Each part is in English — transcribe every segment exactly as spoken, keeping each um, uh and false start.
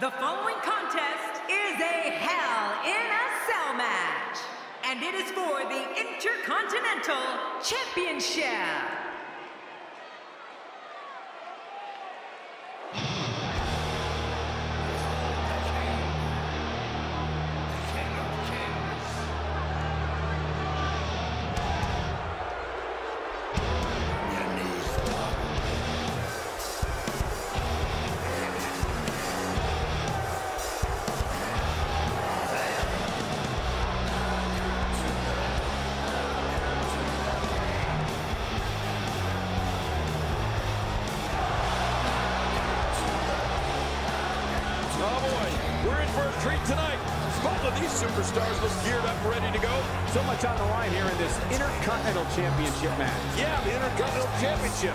The following contest is a Hell in a Cell match, and it is for the Intercontinental Championship. Superstars look geared up, ready to go. So much on the line here in this Intercontinental Championship match. Yeah, the Intercontinental Championship.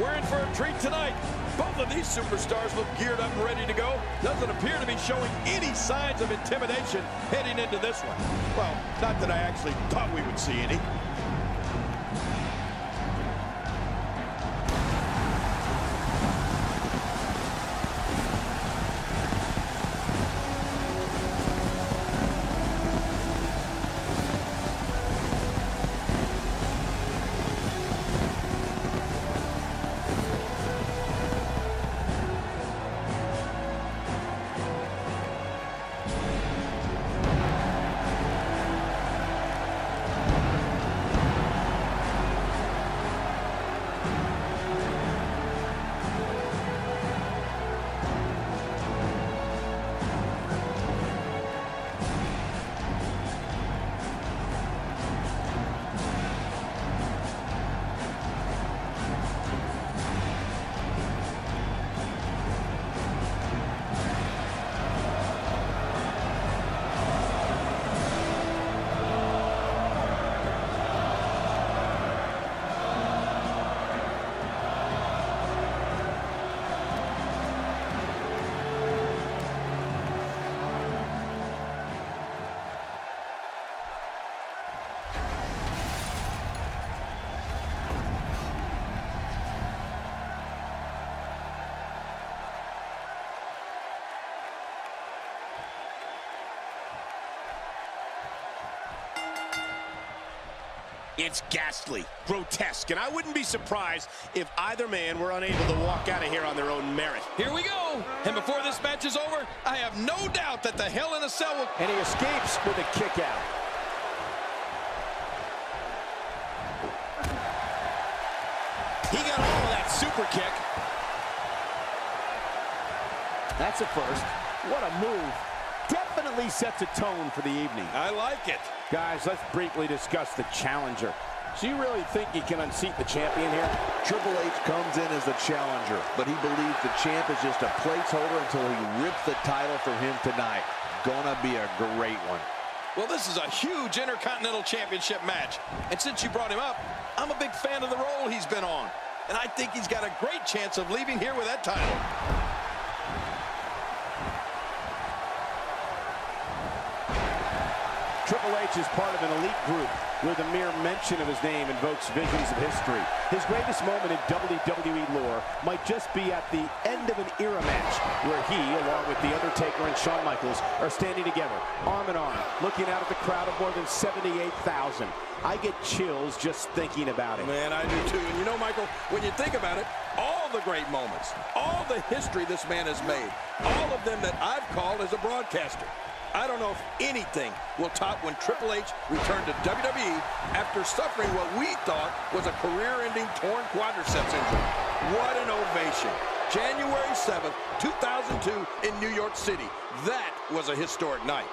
We're in for a treat tonight. Both of these superstars look geared up, ready to go. Doesn't appear to be showing any signs of intimidation heading into this one. Well, not that I actually thought we would see any. It's ghastly, grotesque, and I wouldn't be surprised if either man were unable to walk out of here on their own merit. Here we go, and before this match is over, I have no doubt that the Hell in a Cell will... And he escapes with a kick out. He got all of that super kick. That's a first. What a move. Definitely sets a tone for the evening. I like it. Guys, let's briefly discuss the challenger. So you really think he can unseat the champion here? Triple H comes in as the challenger, but he believes the champ is just a placeholder until he rips the title from him tonight. Gonna be a great one. Well, this is a huge Intercontinental Championship match. And since you brought him up, I'm a big fan of the role he's been on. And I think he's got a great chance of leaving here with that title. Triple H is part of an elite group where the mere mention of his name invokes visions of history. His greatest moment in W W E lore might just be at the end of an era match where he, along with The Undertaker and Shawn Michaels, are standing together, arm in arm, looking out at the crowd of more than seventy-eight thousand. I get chills just thinking about it. Man, I do too. And you know, Michael, when you think about it, all the great moments, all the history this man has made, all of them that I've called as a broadcaster, I don't know if anything will top when Triple H returned to W W E after suffering what we thought was a career-ending torn quadriceps injury. What an ovation. January seventh, two thousand two in New York City. That was a historic night.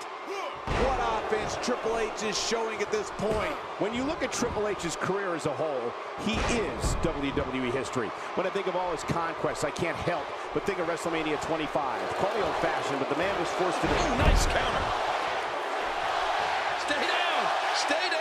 What offense Triple H is showing at this point. When you look at Triple H's career as a whole, he is W W E history. When I think of all his conquests, I can't help but think of WrestleMania twenty-five. Call me old-fashioned, but the man was forced to... Oh, nice counter. Stay down. Stay down.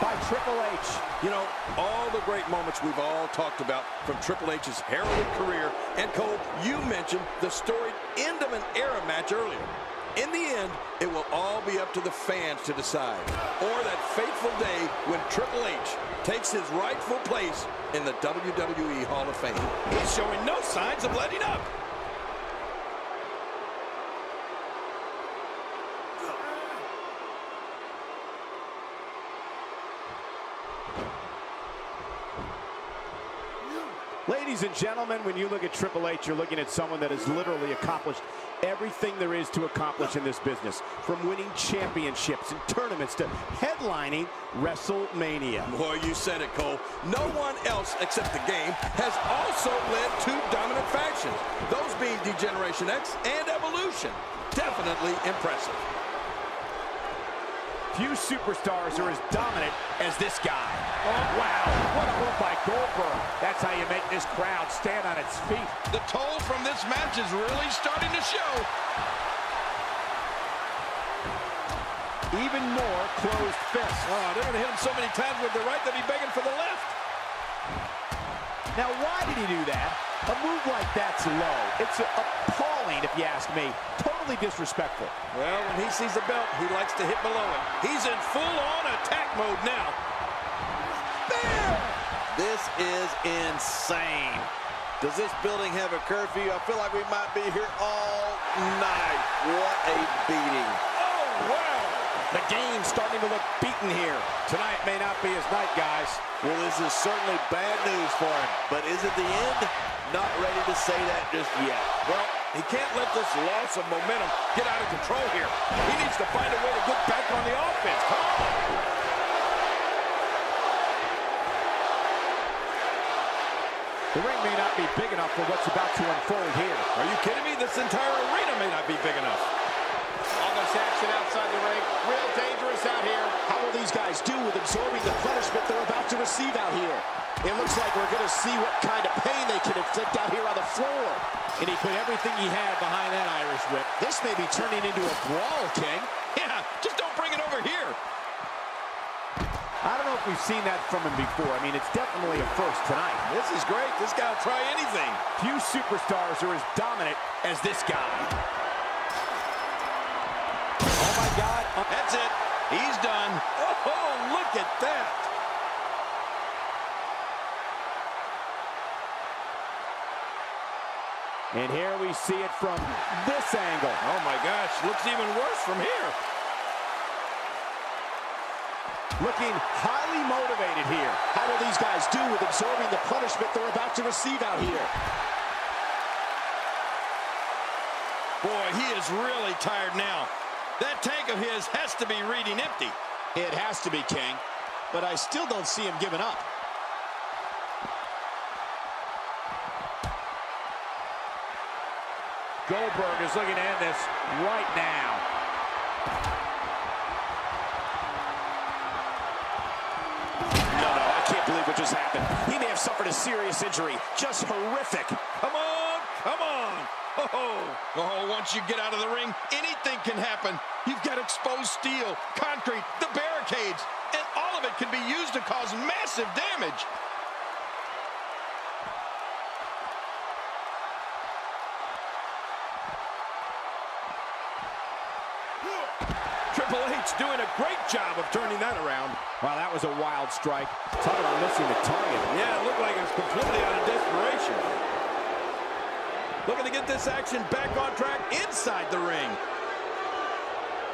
By Triple H. You know, all the great moments we've all talked about from Triple H's heralded career, and Cole, you mentioned the storied end of an era match earlier. In the end, it will all be up to the fans to decide, or that fateful day when Triple H takes his rightful place in the W W E Hall of Fame. He's showing no signs of letting up. Ladies and gentlemen, when you look at Triple H, you're looking at someone that has literally accomplished everything there is to accomplish in this business, from winning championships and tournaments to headlining WrestleMania. Boy, you said it, Cole. No one else except the Game has also led two dominant factions, those being Degeneration X and Evolution. Definitely impressive. Few superstars are as dominant as this guy. Oh, wow. What a move by Goldberg. That's how you make this crowd stand on its feet. The toll from this match is really starting to show. Even more closed fists. Oh, they're going to hit him so many times with the right that he's begging for the left. Now, why did he do that? A move like that's low. It's appalling, if you ask me. Disrespectful. Well, when he sees the belt, he likes to hit below it. He's in full-on attack mode now. Bam! This is insane. Does this building have a curfew? I feel like we might be here all night. What a beating. Oh, wow. The Game's starting to look beaten here. Tonight may not be his night, guys. Well, this is certainly bad news for him. But is it the end? Not ready to say that just yet. Well, he can't let this loss of momentum get out of control here. He needs to find a way to get back on the offense. Come on. The ring may not be big enough for what's about to unfold here. Are you kidding me? This entire arena may not be big enough. All this action outside the ring. Real dangerous out here. How will these guys do with absorbing the punishment they're about to receive out here? It looks like we're going to see what kind of pain they can inflict out here on the floor. And he put everything he had behind that Irish whip. This may be turning into a brawl, King. Yeah, just don't bring it over here. I don't know if we've seen that from him before. I mean, it's definitely a first tonight. This is great. This guy will try anything. Few superstars are as dominant as this guy. Oh, my God. That's it. He's done. Oh, look at that. And here we see it from this angle. Oh, my gosh. Looks even worse from here. Looking highly motivated here. How will these guys do with absorbing the punishment they're about to receive out here? Boy, he is really tired now. That tank of his has to be reading empty. It has to be, King. But I still don't see him giving up. Goldberg is looking to end this right now. What just happened. He may have suffered a serious injury. Just horrific. Come on, come on. Oh, oh, once you get out of the ring, anything can happen. You've got exposed steel, concrete, the barricades, and all of it can be used to cause massive damage. Triple H doing a great job of turning that around. Wow, that was a wild strike. Talk about missing the target. Yeah, it looked like it was completely out of desperation. Looking to get this action back on track inside the ring.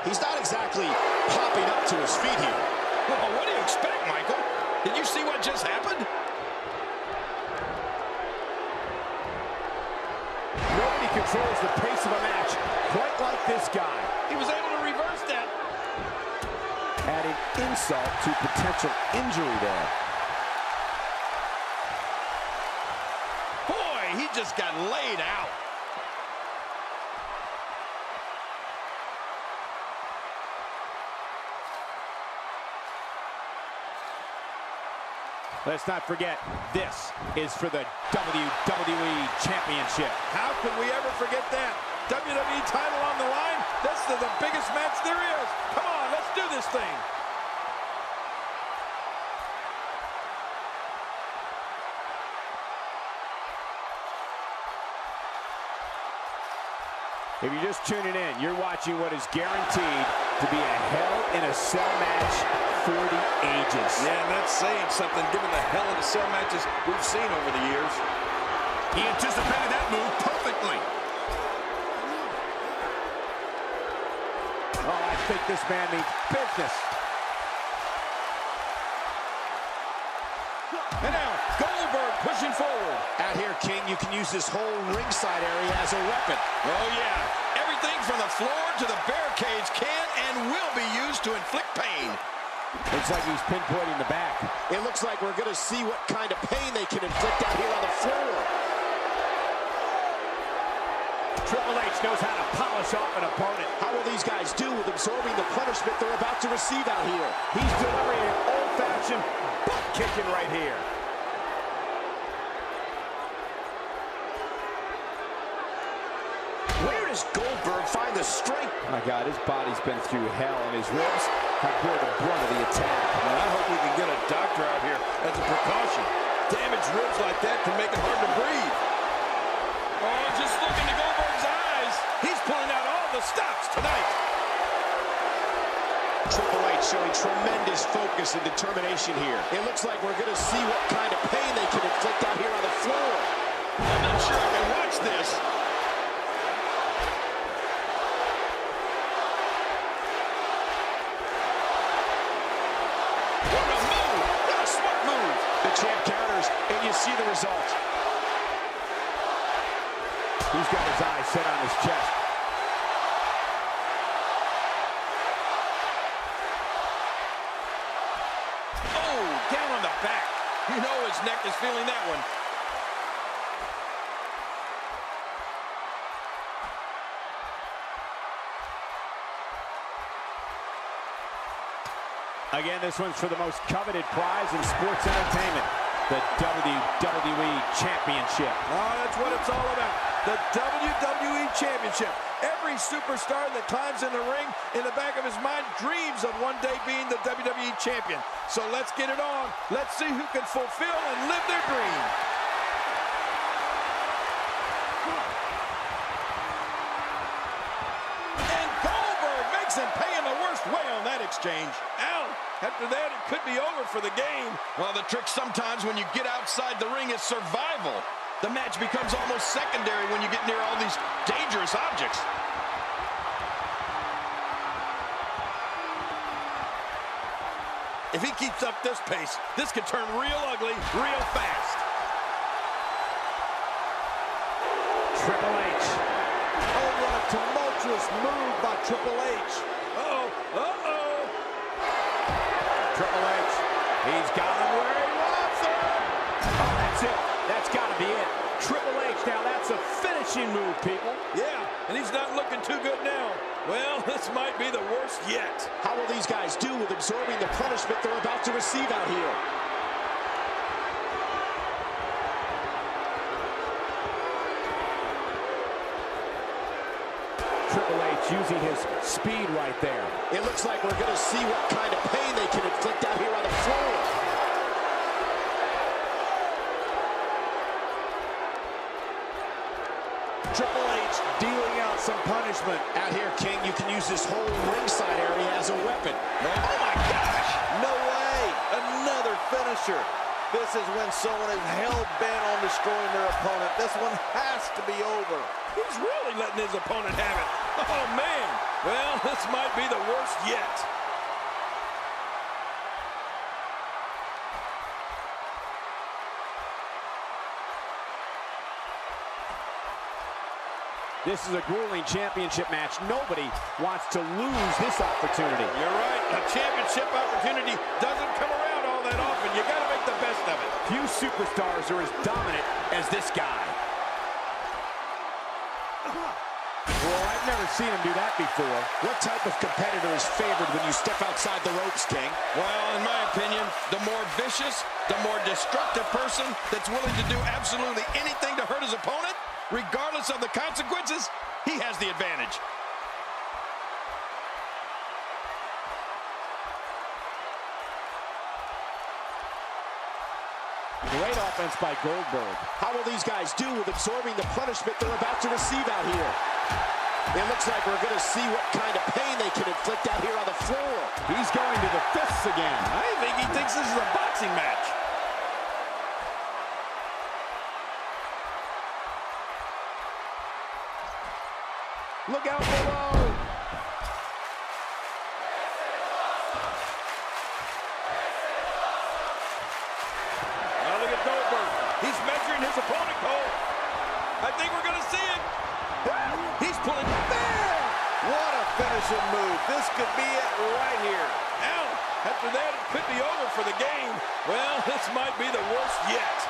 He's not exactly popping up to his feet here. Well, what do you expect, Michael? Did you see what just happened? Nobody controls the pace of a match quite like this guy. He was able to reverse that. Adding insult to potential injury there. Boy, he just got laid out. Let's not forget, this is for the W W E Championship. How could we ever forget that? W W E title on the line. This is the biggest match there is. Come on, let's do this thing. If you're just tuning in, you're watching what is guaranteed to be a Hell in a Cell match for the ages. Yeah, and that's saying something given the Hell in a Cell matches we've seen over the years. He anticipated that move perfectly. Oh, I think this man means business. And now, Goldberg pushing forward. Out here, King, you can use this whole ringside area as a weapon. Oh, yeah. Everything from the floor to the barricades can and will be used to inflict pain. Looks like he's pinpointing the back. It looks like we're going to see what kind of pain they can inflict out here on the floor. Triple H knows how to polish off an opponent. How will these guys do with absorbing the punishment they're about to receive out here? He's delivering an old-fashioned butt-kicking right here. Where does Goldberg find the strength? Oh my God, his body's been through hell, and his ribs have bore the brunt of the attack. Man, I hope we can get a doctor out here as a precaution. Damaged ribs like that can make it hard to breathe. Oh, just look into Goldberg's eyes. He's pulling out all the stops tonight. Triple H showing tremendous focus and determination here. It looks like we're going to see what kind of pain they can inflict out here on the floor. I'm not sure I can watch this. What a move! What a smart move! The champ counters, and you see the result. He's got his eyes set on his chest. Oh, down on the back. You know his neck is feeling that one. Again, this one's for the most coveted prize in sports entertainment, the W W E Championship. Oh, that's what it's all about. The W W E Championship. Every superstar that climbs in the ring, in the back of his mind, dreams of one day being the W W E champion. So let's get it on. Let's see who can fulfill and live their dream. And Goldberg makes him pay in the worst way on that exchange. Out. After that, it could be over for the game. Well, the trick sometimes when you get outside the ring is survival. The match becomes almost secondary when you get near all these dangerous objects. If he keeps up this pace, this could turn real ugly, real fast. Triple H. Oh, what a tumultuous move by Triple H. Uh-oh, uh-oh. Triple H, he's got him where he wants him. Oh, that's it. That's got to be it. Triple H, now that's a finishing move, people. Yeah, and he's not looking too good now. Well, this might be the worst yet. How will these guys do with absorbing the punishment they're about to receive out here? Triple H using his speed right there. It looks like we're going to see what kind of pain they can inflict out here on the floor. Triple H dealing out some punishment. Out here, King, you can use this whole ringside area as a weapon. Man. Oh, my gosh! No way! Another finisher. This is when someone is hell-bent on destroying their opponent. This one has to be over. He's really letting his opponent have it. Oh, man. Well, this might be the worst yet. This is a grueling championship match. Nobody wants to lose this opportunity. You're right. A championship opportunity doesn't come around all that often. You got to make the best of it. Few superstars are as dominant as this guy. Well, I've never seen him do that before. What type of competitor is favored when you step outside the ropes, King? Well, in my opinion, the more vicious, the more destructive person that's willing to do absolutely anything to hurt his opponent, regardless of the consequences, he has the advantage. Great offense by Goldberg. How will these guys do with absorbing the punishment they're about to receive out here? It looks like we're going to see what kind of pain they can inflict out here on the floor. He's going to the fists again. I think he thinks this is a boxing match. Look out below! Now look at Goldberg. He's measuring his opponent, Cole. I think we're going to see it. He's pulling. There! What a finishing move. This could be it right here. Out. After that, it could be over for the game. Well, this might be the worst yet.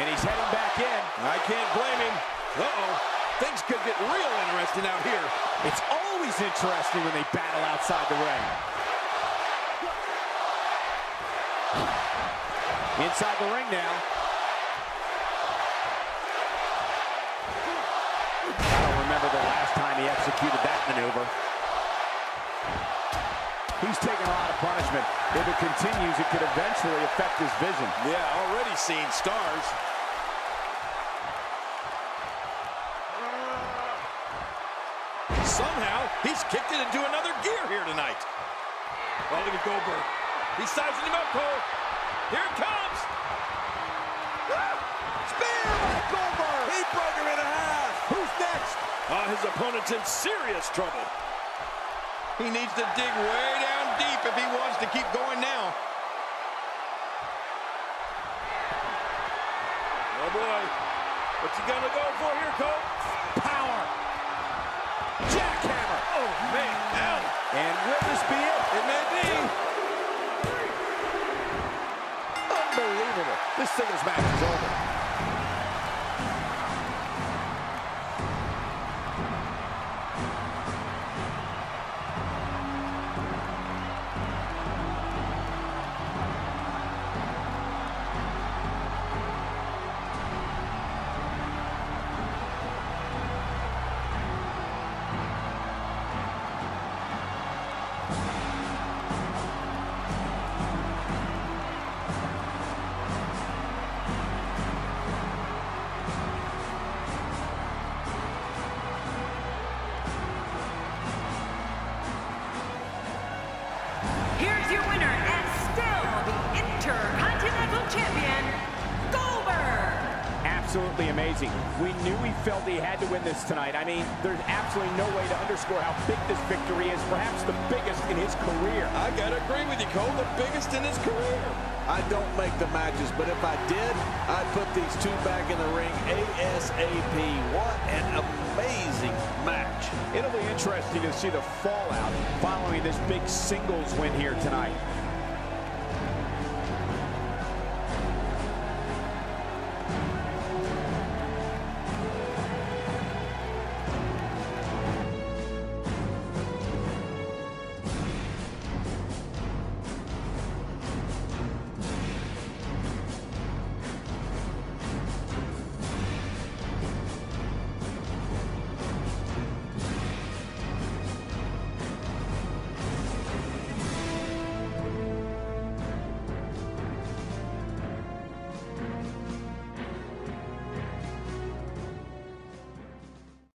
And he's heading back in. I can't blame him. Uh-oh, things could get real interesting out here. It's always interesting when they battle outside the ring. Inside the ring now. I don't remember the last time he executed that maneuver. He's taking a lot of punishment. If it continues, it could eventually affect his vision. Yeah, already seeing stars. Somehow, he's kicked it into another gear here tonight. Oh, look at Goldberg. He's sizing him up, Cole. Here it comes. Ah! Spear by Goldberg. He broke him in half. Who's next? Oh, his opponent's in serious trouble. He needs to dig way down deep if he wants to keep going now. Oh, boy. What you gonna go for here, Cole? Power. Jackhammer! Oh, man, now! And will this be it? It may be! Unbelievable! This singles match is over. absolutely amazing. We knew he felt he had to win this tonight. I mean, there's absolutely no way to underscore how big this victory is, perhaps the biggest in his career. I gotta agree with you, Cole, the biggest in his career. I don't make the matches, but if I did, I'd put these two back in the ring ASAP. What an amazing match. It'll be interesting to see the fallout following this big singles win here tonight.